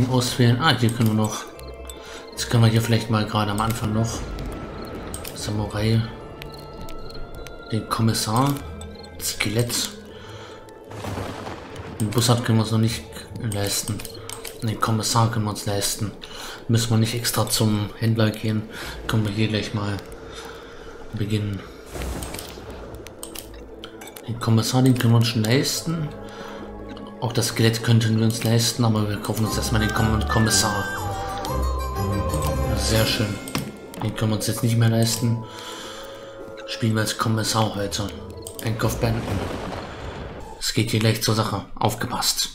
Ecken auswählen. Ah, hier können wir noch. Jetzt können wir hier vielleicht mal gerade am Anfang noch Samurai, den Kommissar, Skelett. Den Bussard können wir uns noch nicht leisten. Den Kommissar können wir uns leisten. Müssen wir nicht extra zum Händler gehen. Können wir hier gleich mal beginnen. Den Kommissar, den können wir uns schon leisten. Auch das Skelett könnten wir uns leisten, aber wir kaufen uns erstmal den Kommissar. Sehr schön. Den können wir uns jetzt nicht mehr leisten. Spielen wir als Kommissar heute. Einkauf beenden. Es geht hier gleich zur Sache. Aufgepasst.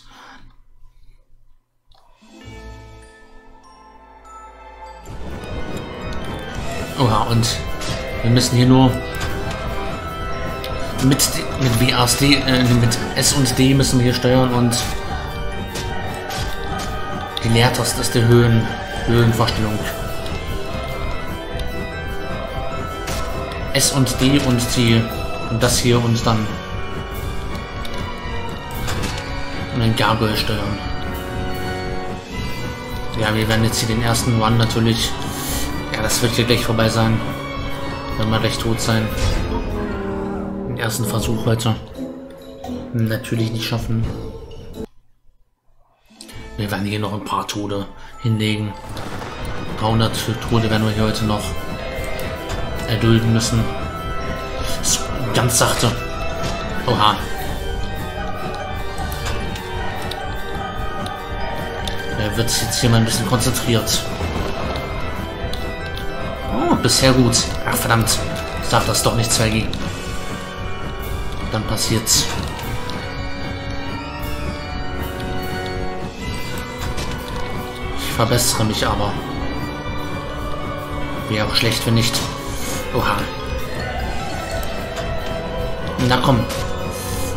Oha, und wir müssen hier nur mit S und D müssen wir hier steuern und die Leertaste ist die Höhenverstellung. S und D und die und das hier und dann Gargoyle steuern. Ja, wir werden jetzt hier den ersten One natürlich. Ja, das wird hier gleich vorbei sein. Wenn wir gleich tot sein. Den ersten Versuch heute. Natürlich nicht schaffen. Wir werden hier noch ein paar Tode hinlegen. 300 Tode werden wir hier heute noch erdulden müssen. Ganz sachte. Oha. Wird jetzt hier mal ein bisschen konzentriert. Oh, bisher gut. Ach, verdammt. Ich darf das doch nicht 2G. Dann passiert's. Ich verbessere mich aber. Wäre auch schlecht, wenn nicht. Oha. Na komm.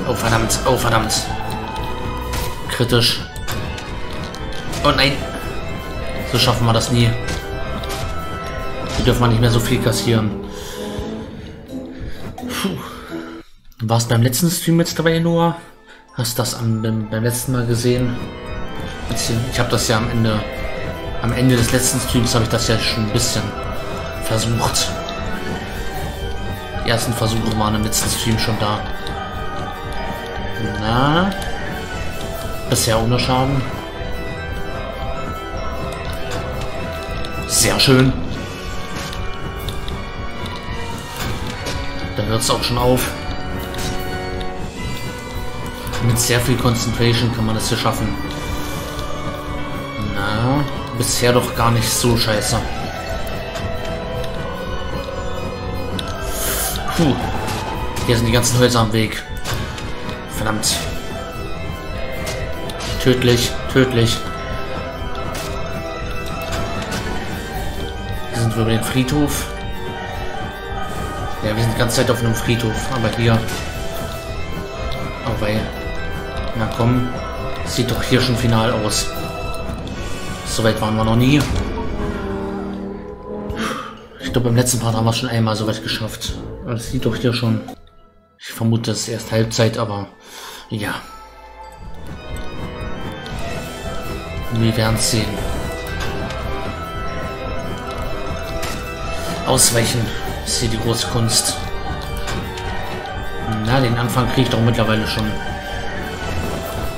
Oh, verdammt. Oh, verdammt. Kritisch. Oh nein, so schaffen wir das nie. Hier dürfen wir nicht mehr so viel kassieren. Warst beim letzten Stream mit dabei, Noah? Hast das beim letzten Mal gesehen? Ich habe das ja am Ende des letzten Streams habe ich das ja schon ein bisschen versucht. Die ersten Versuche waren im letzten Stream schon da. Na, bisher ohne Schaden. Sehr schön. Da hört es auch schon auf. Mit sehr viel Concentration kann man das hier schaffen. Na, bisher doch gar nicht so scheiße. Puh. Hier sind die ganzen Häuser am Weg. Verdammt. Tödlich, tödlich. Über den Friedhof. Ja, wir sind die ganze Zeit auf einem Friedhof, aber hier. Aber na komm, sieht doch hier schon final aus. Soweit waren wir noch nie. Ich glaube, im letzten Part haben wir es schon einmal soweit geschafft. Das sieht doch hier schon. Ich vermute, es ist erst Halbzeit, aber ja. Wir werden es sehen. Ausweichen ist hier die große Kunst. Na, den Anfang kriege ich doch mittlerweile schon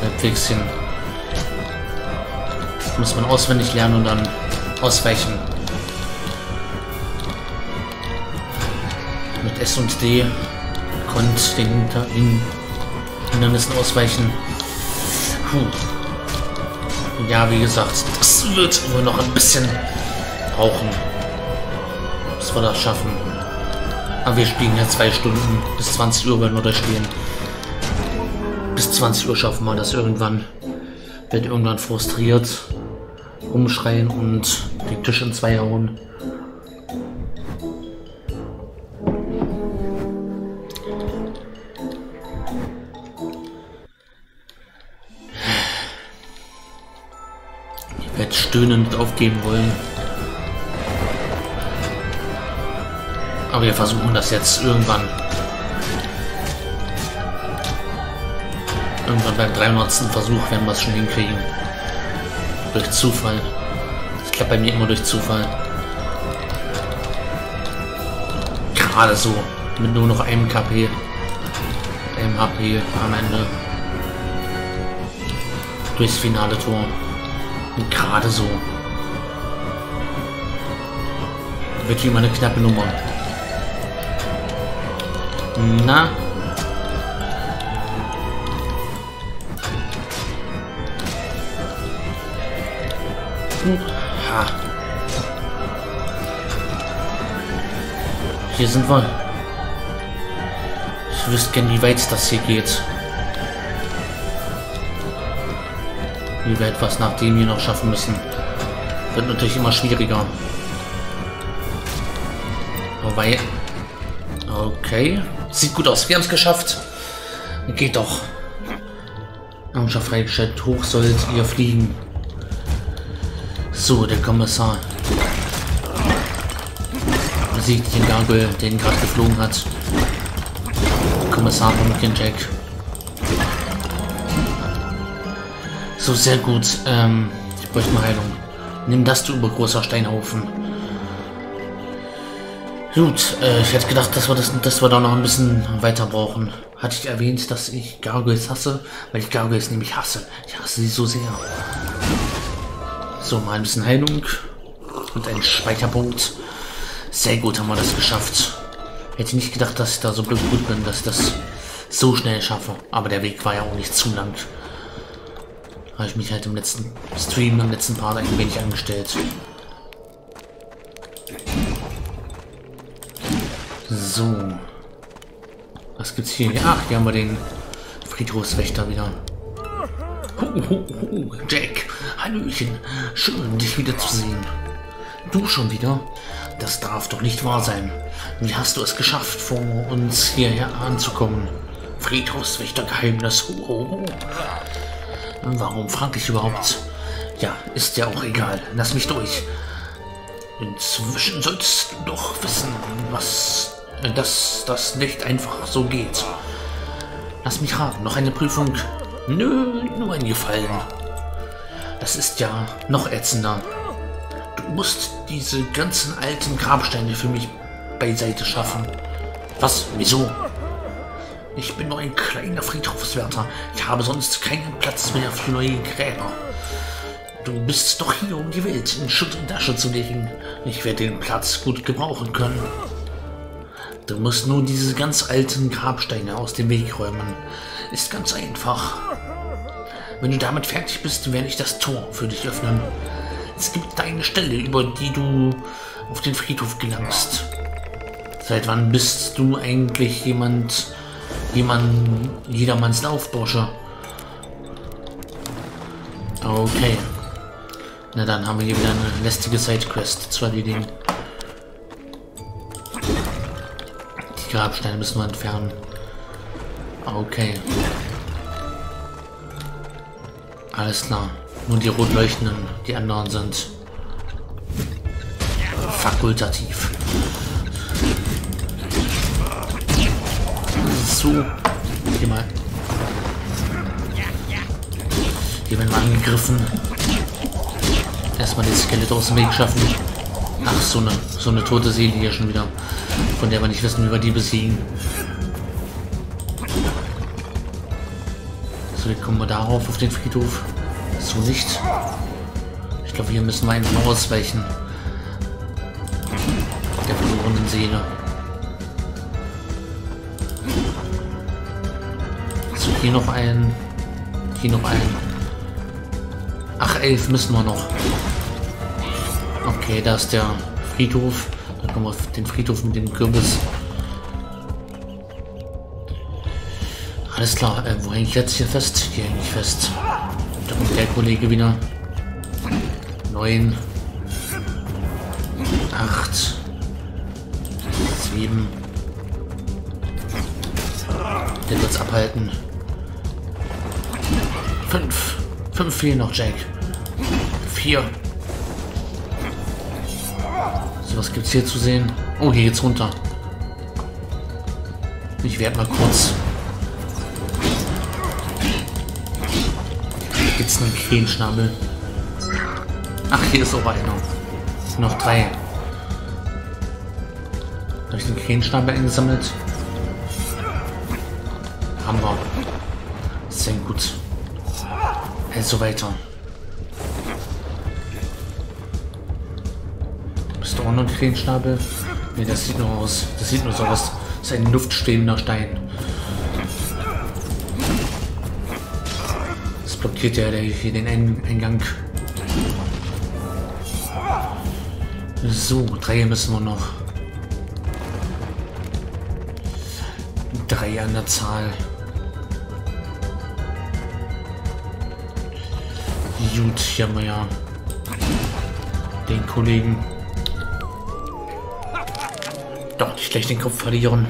halbwegs hin. Muss man auswendig lernen und dann ausweichen. Mit S und D konnte den Hindernissen ausweichen. Puh. Ja, wie gesagt, das wird wohl noch ein bisschen brauchen. Wir das schaffen. Aber wir spielen ja 2 Stunden. Bis 20 Uhr werden wir das spielen. Bis 20 Uhr schaffen wir das irgendwann. Wird irgendwann frustriert. Rumschreien und den Tisch in 2 hauen. Ich werde stöhnend aufgeben wollen. Aber wir versuchen das jetzt irgendwann. Irgendwann beim 300. Versuch werden wir es schon hinkriegen. Durch Zufall. Das klappt bei mir immer durch Zufall. Gerade so. Mit nur noch einem KP. Einem HP am Ende. Durchs finale Tor. Und gerade so. Wird wie immer eine knappe Nummer. Na? Ha. Hier sind wir. Ich wüsste gern, wie weit das hier geht. Wie wir etwas nach dem hier noch schaffen müssen. Wird natürlich immer schwieriger. Wobei. Okay. Sieht gut aus. Wir haben es geschafft. Geht doch. Launcher freigeschaltet. Hoch sollt ihr fliegen. So, der Kommissar besiegt den Gargoyle, den gerade geflogen hat. Kommissar Pumpkin Jack. So, sehr gut. Ich bräuchte eine Heilung. Nimm das, du übergroßer Steinhaufen. Gut, ich hätte gedacht, dass wir da noch ein bisschen weiter brauchen. Hatte ich erwähnt, dass ich Gargoyles hasse? Weil ich Gargoyles nämlich hasse. Ich hasse sie so sehr. So, mal ein bisschen Heilung und ein Speicherpunkt. Sehr gut, haben wir das geschafft. Hätte nicht gedacht, dass ich da so gut bin, dass ich das so schnell schaffe. Aber der Weg war ja auch nicht zu lang. Habe ich mich halt im letzten Stream, im letzten Part ein wenig angestellt. So. Was gibt's hier? Ach, hier haben wir den Friedhofswächter wieder. Jack, Hallöchen, schön dich wiederzusehen. Du schon wieder? Das darf doch nicht wahr sein. Wie hast du es geschafft, vor uns hierher anzukommen? Friedhofswächtergeheimnis. Warum frage ich überhaupt? Ja, ist ja auch egal. Lass mich durch. Inzwischen sollst du doch wissen, dass das nicht einfach so geht. Lass mich raten, noch eine Prüfung. Nö, nur ein Gefallen. Das ist ja noch ätzender. Du musst diese ganzen alten Grabsteine für mich beiseite schaffen. Was? Wieso? Ich bin nur ein kleiner Friedhofswärter. Ich habe sonst keinen Platz mehr für neue Gräber. Du bist doch hier, um die Welt in Schutt und Asche zu legen. Ich werde den Platz gut gebrauchen können. Du musst nur diese ganz alten Grabsteine aus dem Weg räumen. Ist ganz einfach. Wenn du damit fertig bist, werde ich das Tor für dich öffnen. Es gibt eine Stelle, über die du auf den Friedhof gelangst. Seit wann bist du eigentlich jedermanns Laufbursche? Okay. Na dann haben wir hier wieder eine lästige Sidequest zu erledigen. Die Grabsteine müssen wir entfernen. Okay. Alles klar. Nur die rot leuchtenden, die anderen sind fakultativ. So. Hier mal. Hier werden wir angegriffen. Erstmal die Skelette aus dem Weg schaffen. Ach, so eine tote Seele hier schon wieder. Von der wir nicht wissen, wie wir die besiegen. So, jetzt kommen wir darauf, auf den Friedhof. So nicht. Ich glaube, hier müssen wir einfach ausweichen. Der verlorenen Seele. So, hier noch einen. Hier noch einen. Ach, 11 müssen wir noch. Okay, da ist der Friedhof. Da kommen wir auf den Friedhof mit dem Kürbis. Alles klar, wo hänge ich jetzt hier fest? Hier hänge ich fest. Da kommt der Kollege wieder. 9. 8. 7. Der wird's abhalten. 5. 5 fehlen noch, Jack. 4. So, was gibt's hier zu sehen? Oh, hier geht's runter. Ich werde mal kurz. Gibt's einen Krähenschnabel? Ach, hier ist aber einer. Es sind noch drei. Da habe ich den Krähenschnabel eingesammelt. Haben wir. Sehr gut. Also weiter. Ist da auch noch ein Krähenschnabel? Ne, das sieht nur aus. Das sieht nur so aus. Das ist ein luftstehender Stein. Das blockiert ja hier den Eingang. So, drei müssen wir noch. Drei an der Zahl. Gut, hier haben wir ja den Kollegen. Doch, nicht gleich den Kopf verlieren.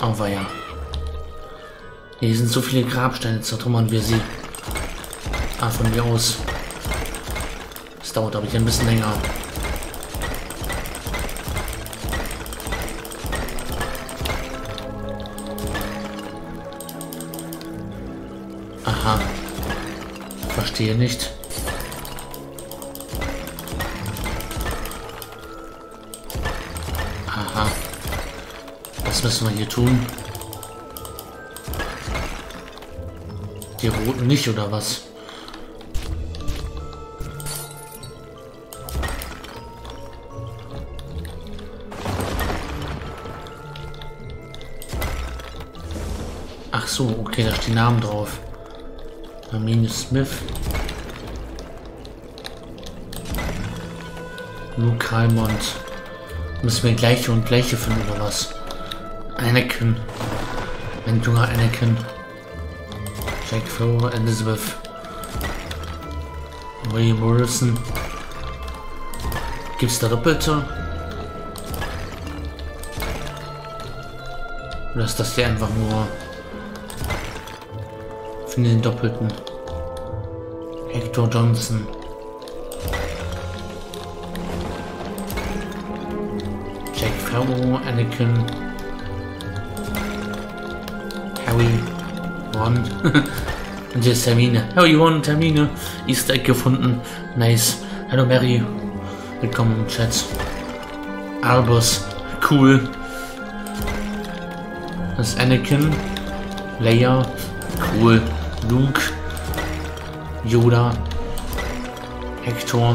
Aber ja. Hier sind so viele Grabsteine, zertrümmern wir sie. Ah, von mir aus. Das dauert aber hier ein bisschen länger. Aha. Verstehe nicht. Aha. Was müssen wir hier tun? Die roten nicht, oder was? Ach so, okay, da stehen Namen drauf. Hermine Smith. Luke Raymond. Müssen wir gleiche und gleiche finden, oder was? Anakin. Ein junger Anakin. Jack Fowler, Elizabeth. William Morrison. Gibt's da Doppelte? Oder ist das hier einfach nur für den Doppelten? Hector Johnson. Jack Fowler, Anakin. Harry. Und hier ist Hermine. Harry One, Hermine. Easter Egg gefunden. Nice. Hallo Mary. Willkommen im Chat. Albus. Cool. Das ist Anakin. Leia. Cool. Luke. Yoda. Hector.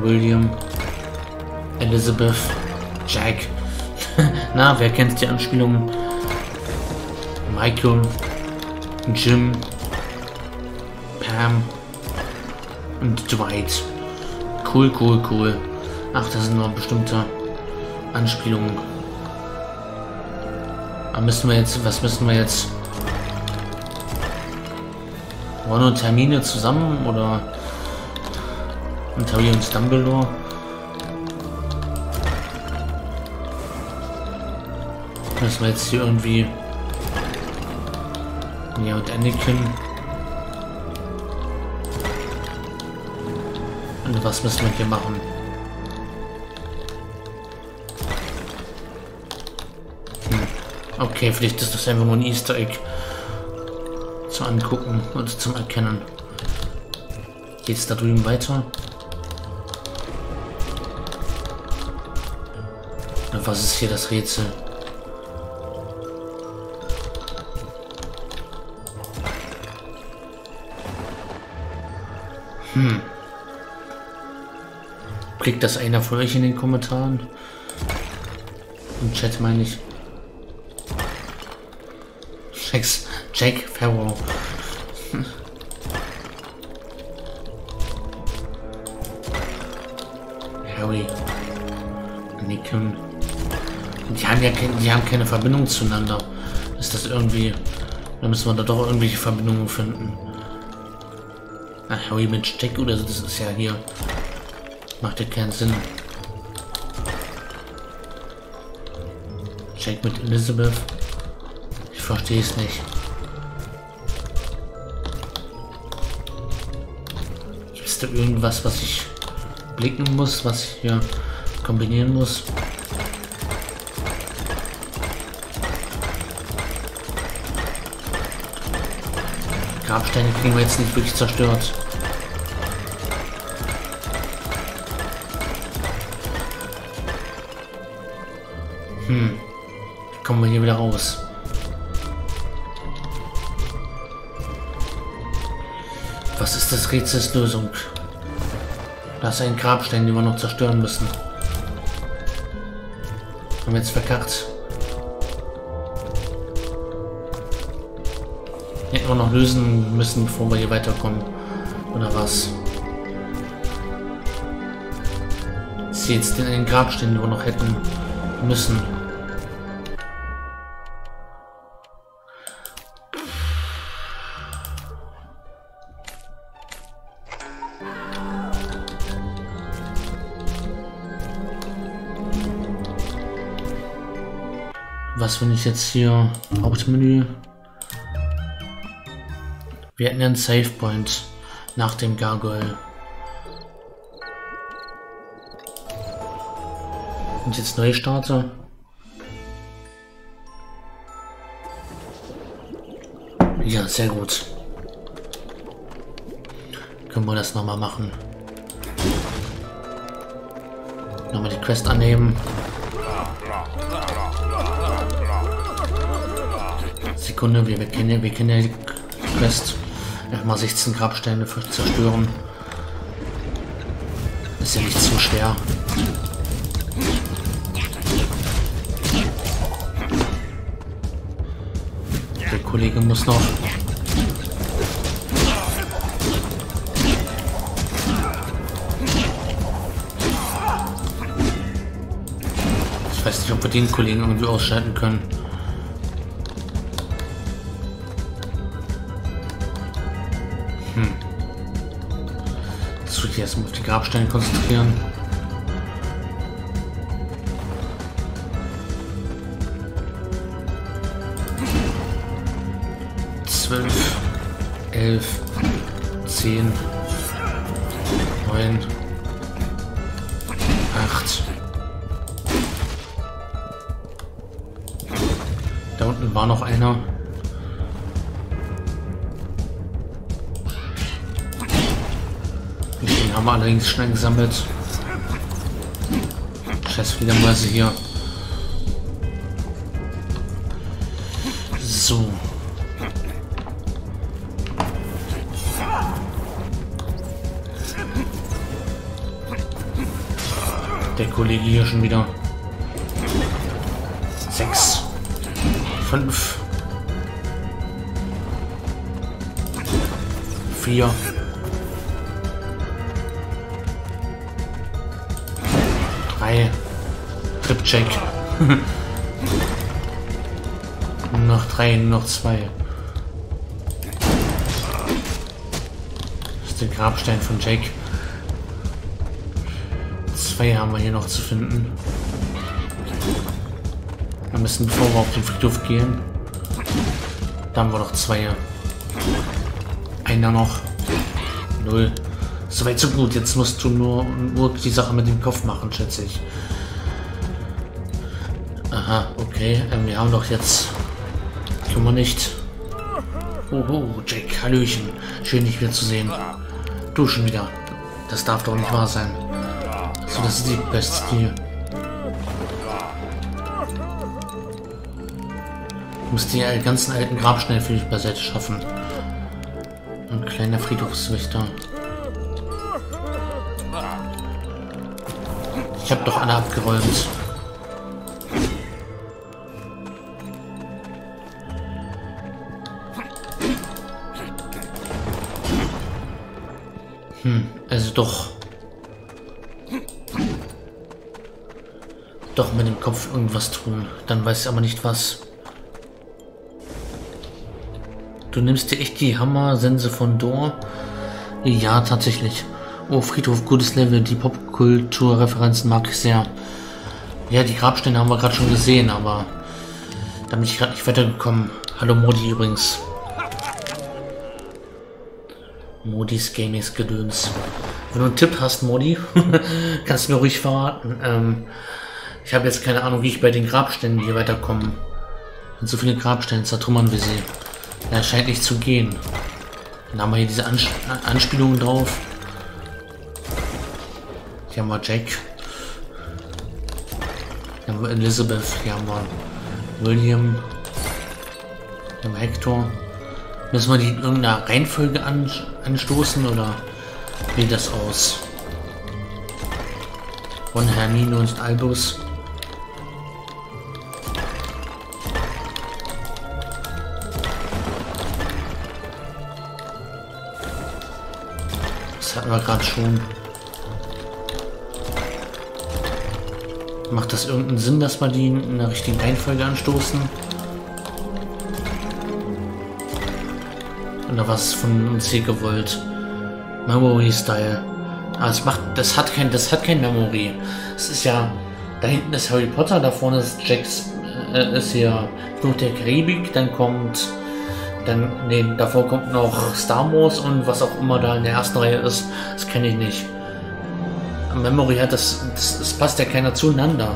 William. Elizabeth. Jack. Na, wer kennt die Anspielungen? Michael. Jim, Pam und Dwight. Cool, cool, cool. Ach, das sind noch bestimmte Anspielungen. Aber müssen wir jetzt, was müssen wir jetzt? Ron und Hermine zusammen oder? Und Harry und Dumbledore? Müssen wir jetzt hier irgendwie? Ja, und Anakin. Und was müssen wir hier machen? Hm. Okay, vielleicht ist das einfach nur ein Easter Egg zum Angucken und zum Erkennen. Geht's da drüben weiter? Und was ist hier das Rätsel? Hm. Kriegt das einer von euch in den Kommentaren? Im Chat meine ich. Jack Farrow. Harry. Anakin. Die haben ja keine Verbindung zueinander. Ist das irgendwie. Da müssen wir da doch irgendwelche Verbindungen finden. Ach, Harry mit Steck oder so, das ist ja hier. Macht ja keinen Sinn. Jack mit Elizabeth. Ich verstehe es nicht. Gibt es da irgendwas, was ich blicken muss, was ich hier kombinieren muss? Grabsteine kriegen wir jetzt nicht wirklich zerstört. Kommen wir hier wieder raus. Was ist das Rätselslösung? Da ist ein Grabstein, den wir noch zerstören müssen. Haben wir jetzt verkackt. Hätten wir noch lösen müssen, bevor wir hier weiterkommen. Oder was? Das ist jetzt den Grabstein, den wir noch hätten müssen. Was, wenn ich jetzt hier Hauptmenü? Wir hätten einen Save Point nach dem Gargoyle. Und jetzt neu starte. Ja, sehr gut. Können wir das nochmal machen. Nochmal die Quest annehmen. Sekunde, wir kennen ja die Quest. Erstmal 16 Grabsteine für zerstören. Ist ja nicht zu schwer. Der Kollege muss noch. Ich weiß nicht, ob wir den Kollegen irgendwie ausschalten können. Erstmal auf die Grabsteine konzentrieren. Zwölf, 11, 10, 9, 8. Da unten war noch einer. Haben wir allerdings schnell gesammelt. Scheiß Fledermäuse hier. So. Der Kollege hier schon wieder. 6. 5. 4. 3. Trip-Check. Noch 3, noch 2. Das ist der Grabstein von Jack. 2 haben wir hier noch zu finden. Wir müssen, bevor wir auf den Friedhof gehen. Da haben wir noch 2. Einer noch. 0. Soweit so gut, jetzt musst du nur die Sache mit dem Kopf machen, schätze ich. Aha, okay, wir haben doch jetzt... Können wir nicht... Oho, Jack, hallöchen. Schön, dich wieder zu sehen. Du schon wieder. Das darf doch nicht wahr sein. So, das ist die Bestie. Ich muss die ganzen alten Grabsteine für dich beiseite schaffen. Ein kleiner Friedhofswächter. Ich habe doch alle abgeräumt. Also doch. Doch mit dem Kopf irgendwas tun. Dann weiß ich aber nicht was. Du nimmst dir echt die Hammer-Sense von Dor? Ja, tatsächlich. Oh, Friedhof, gutes Level. Die Popkulturreferenzen mag ich sehr. Ja, die Grabsteine haben wir gerade schon gesehen, aber da bin ich gerade nicht weitergekommen. Hallo Modi übrigens. Modis Gamings Gedöns. Wenn du einen Tipp hast, Modi, kannst du mir ruhig verraten. Ich habe jetzt keine Ahnung, wie ich bei den Grabsteinen hier weiterkomme. Mit so vielen Grabsteinen zertrümmern wir sie. Das scheint nicht zu gehen. Dann haben wir hier diese Anspielungen drauf. Hier haben wir Jack. Hier haben wir Elizabeth. Hier haben wir William. Hier haben wir Hector. Müssen wir die in irgendeiner Reihenfolge anstoßen oder wie sieht das aus? Von Hermine und Albus. Das hatten wir gerade schon. Macht das irgendeinen Sinn, dass wir die in der richtigen Reihenfolge anstoßen? Oder was von uns hier gewollt? Memory Style. Aber das hat kein Memory. Es ist ja, da hinten ist Harry Potter, da vorne ist Jacks, ist hier Blut der Karibik, davor kommt noch Star Wars und was auch immer da in der ersten Reihe ist, das kenne ich nicht. Memory hat das passt ja keiner zueinander.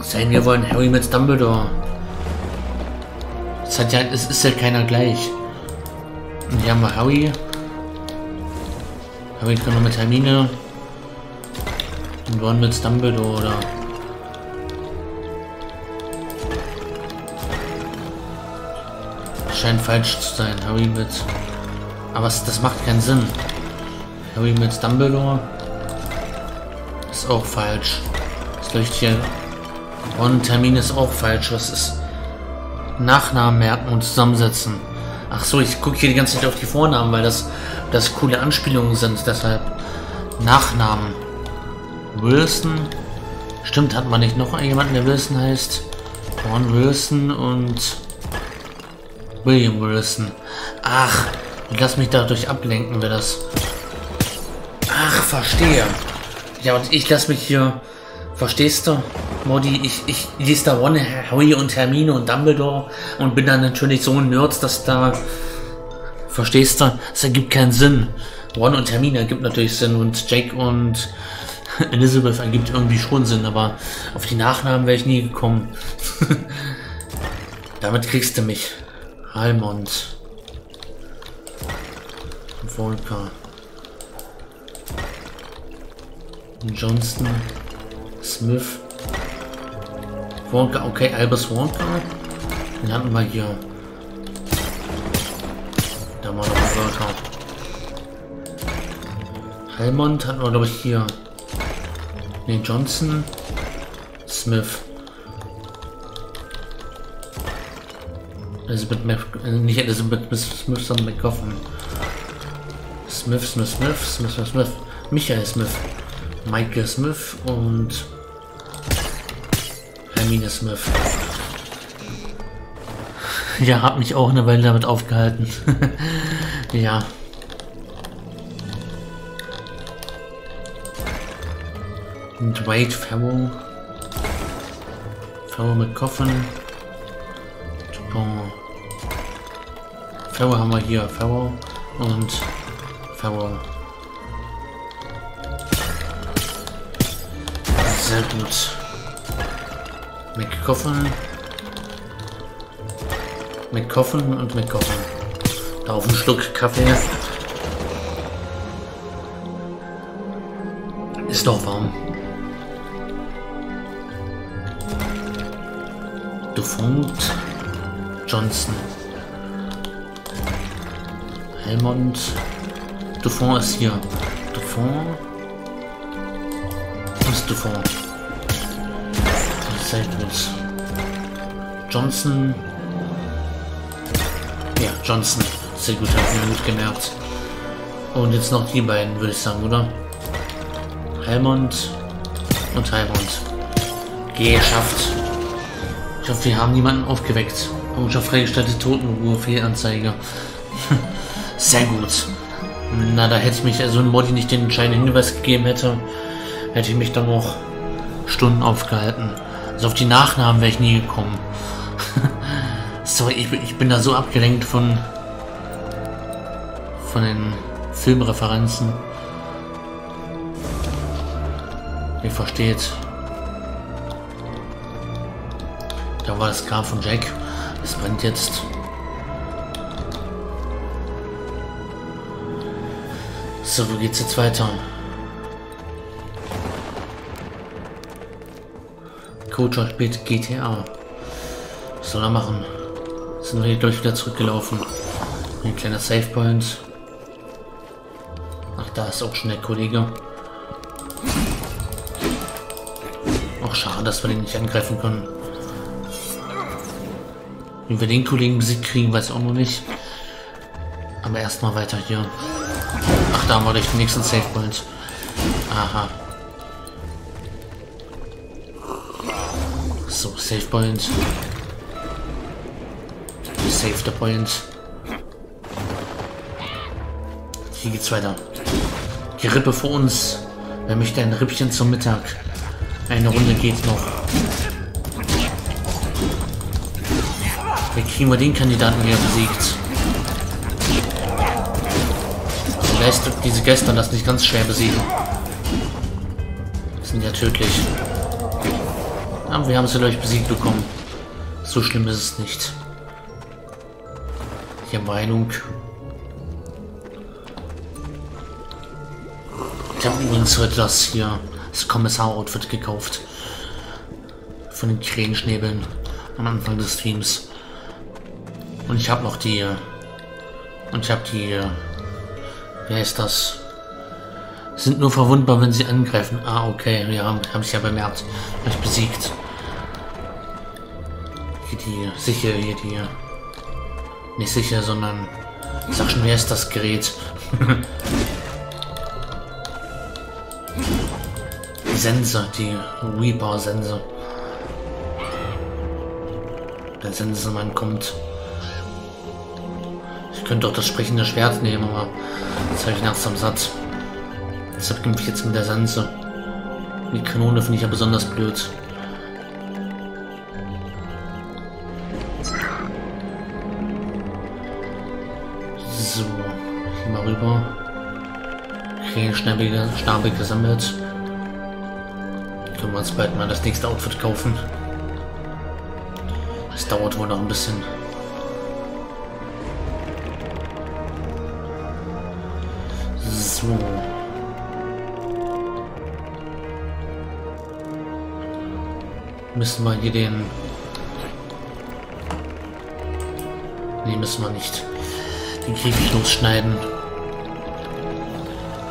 Sein, wir wollen Harry mit Dumbledore. Es ist ja keiner gleich. Und hier haben wir Harry. Harry kann noch mit Hermine. Und Ron mit Dumbledore, oder? Scheint falsch zu sein. Harry mit... Aber das macht keinen Sinn. Harry mit Dumbledore. Ist auch falsch. Das leuchtet hier. Ron und Hermine ist auch falsch. Was ist... Nachnamen merken und zusammensetzen. Ach so, ich gucke hier die ganze Zeit auf die Vornamen, weil das coole Anspielungen sind. Deshalb Nachnamen. Wilson. Stimmt, hat man nicht noch jemanden, der Wilson heißt? Ron Wilson und William Wilson. Ach, ich lasse mich dadurch ablenken, wer das... Ach, verstehe. Ja, und ich lasse mich hier... Verstehst du, Modi? Ich lese da Ron, Harry und Hermine und Dumbledore und bin dann natürlich so ein Nerd, dass da... Verstehst du? Es ergibt keinen Sinn. Ron und Hermine ergibt natürlich Sinn und Jake und Elizabeth ergibt irgendwie schon Sinn, aber auf die Nachnamen wäre ich nie gekommen. Damit kriegst du mich. Halmond. Volker. Johnston. Smith. Wonka, okay, Albus Wonka. Den hatten wir hier. Da haben wir noch einen Wonka. Halmond hatten wir, glaube ich, hier. Ne, Johnson. Smith. Elizabeth McGoffin. Nicht Elizabeth Smith, sondern McGoffin. Smith. Michael Smith. Michael Smith und Hermine Smith. Ja, hab mich auch eine Weile damit aufgehalten. Ja. Und Wade Farrow. Farrow mit Coffin. Farrow haben wir hier. Farrow und Farrow. Sehr gut. McCoffin. Da auf einen Schluck Kaffee. Ist doch warm. Dufont. Johnson. Helmond. Dufont ist hier. Dufont. Sehr gut. Johnson. Ja, Johnson. Sehr gut, hat mir gut gemerkt. Und jetzt noch die beiden, würde ich sagen, oder? Helmond und Helmond. Geschafft. Ich hoffe, wir haben niemanden aufgeweckt. Und schon freigestellte Totenruhe, Fehlanzeige. Sehr gut. Na, da hätte mich also ein Modi nicht den entscheidenden Hinweis gegeben hätte ich mich dann noch Stunden aufgehalten. Also auf die Nachnamen wäre ich nie gekommen. Sorry, ich bin da so abgelenkt von den Filmreferenzen. Ihr versteht. Da war das Grab von Jack. Es brennt jetzt. So, wo geht's jetzt weiter? Coacher spielt GTA. Was soll er machen? Sind wir hier gleich wieder zurückgelaufen. Ein kleiner Savepoint. Ach, da ist auch schon der Kollege. Auch schade, dass wir den nicht angreifen können. Wenn wir den Kollegen besiegt kriegen, weiß ich auch noch nicht. Aber erstmal weiter hier. Ach, da haben wir gleich den nächsten Savepoint. Aha. So, Savepoint. Save the Point. Hier geht's weiter. Die Rippe vor uns. Wer möchte ein Rippchen zum Mittag? Eine Runde geht noch. Dann kriegen wir den Kandidaten, der besiegt. Also Geister, diese Geister lassen sich ganz schwer besiegen. Sind ja tödlich. Aber wir haben sie gleich besiegt bekommen. So schlimm ist es nicht. Der Meinung. Ich habe übrigens heute das hier, das Kommissar-Outfit gekauft. Von den Krähenschnäbeln am Anfang des Streams. Und ich habe noch die. Wer heißt das? Sind nur verwundbar, wenn sie angreifen. Ah, okay. Wir haben es ja bemerkt. Hab ich besiegt. Hier die. Sicher, hier die. Nicht sicher, sondern ich sag schon, wer ist das Gerät? Die Sense, die Reaper-Sense. Der Sensenmann kommt. Ich könnte auch das sprechende Schwert nehmen, aber das habe ich nachts am Satz. Deshalb kämpfe ich jetzt mit der Sense. Die Kanone finde ich ja besonders blöd. So, hier mal rüber. Krähenschnabel gesammelt. Können wir uns bald mal das nächste Outfit kaufen. Das dauert wohl noch ein bisschen. So. Müssen wir hier den... Ne, müssen wir nicht. Den Krieg losschneiden.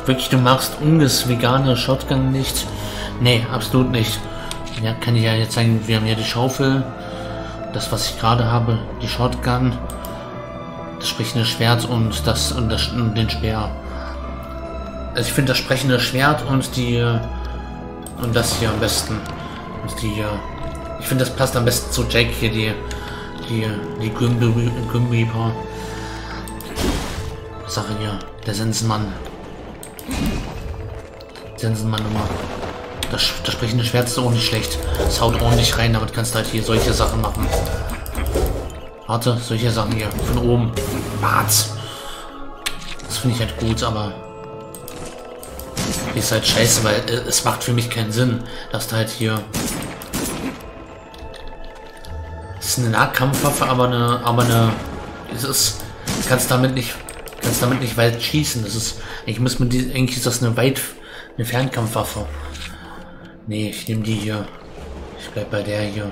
Wirklich, du magst unges vegane Shotgun nicht? Ne, absolut nicht. Ja, kann ich ja jetzt sagen, wir haben ja die Schaufel, das was ich gerade habe, die Shotgun, das sprechende Schwert und den Speer. Also ich finde das sprechende Schwert und das hier am besten. Und die, ich finde das passt am besten zu Jack hier, die Grim Reaper. Sache hier, der Sensenmann. Sensenmann immer. Das sprechende Schwert ist auch nicht schlecht. Es haut ordentlich rein, damit kannst du halt hier solche Sachen machen. Warte, solche Sachen hier. Von oben. Barz. Das finde ich halt gut, aber ist halt scheiße, weil es macht für mich keinen Sinn, dass du halt hier. Es ist eine Nahkampfwaffe, aber eine. Du kannst damit nicht. Kannst damit nicht weit schießen. Das ist. Eigentlich ist das eine Fernkampfwaffe. Nee, ich nehme die hier. Ich bleib bei der hier.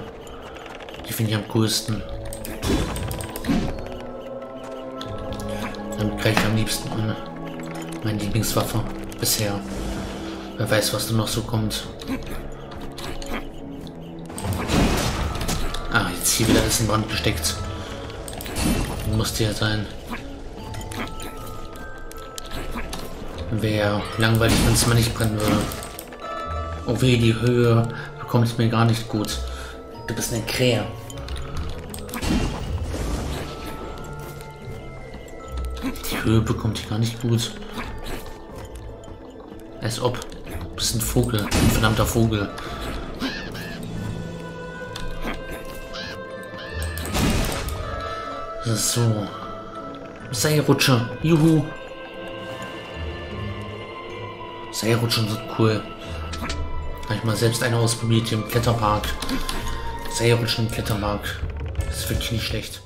Die finde ich am coolsten. Damit greife ich am liebsten an. Meine Lieblingswaffe. Bisher. Wer weiß, was da noch so kommt. Ah, jetzt hier wieder ist in Brand gesteckt. Muss die ja sein. Wäre langweilig, wenn es mal nicht brennen würde. Oh weh, die Höhe bekommt es mir gar nicht gut. Du bist eine Krähe. Die Höhe bekommt ich gar nicht gut. Als ob. Du bist ein Vogel. Ein verdammter Vogel. So. Seilrutsche. Juhu. Seilrutschen sind cool. Habe ich mal selbst eine ausprobiert hier im Kletterpark. Seilrutschen im Kletterpark. Das ist wirklich nicht schlecht.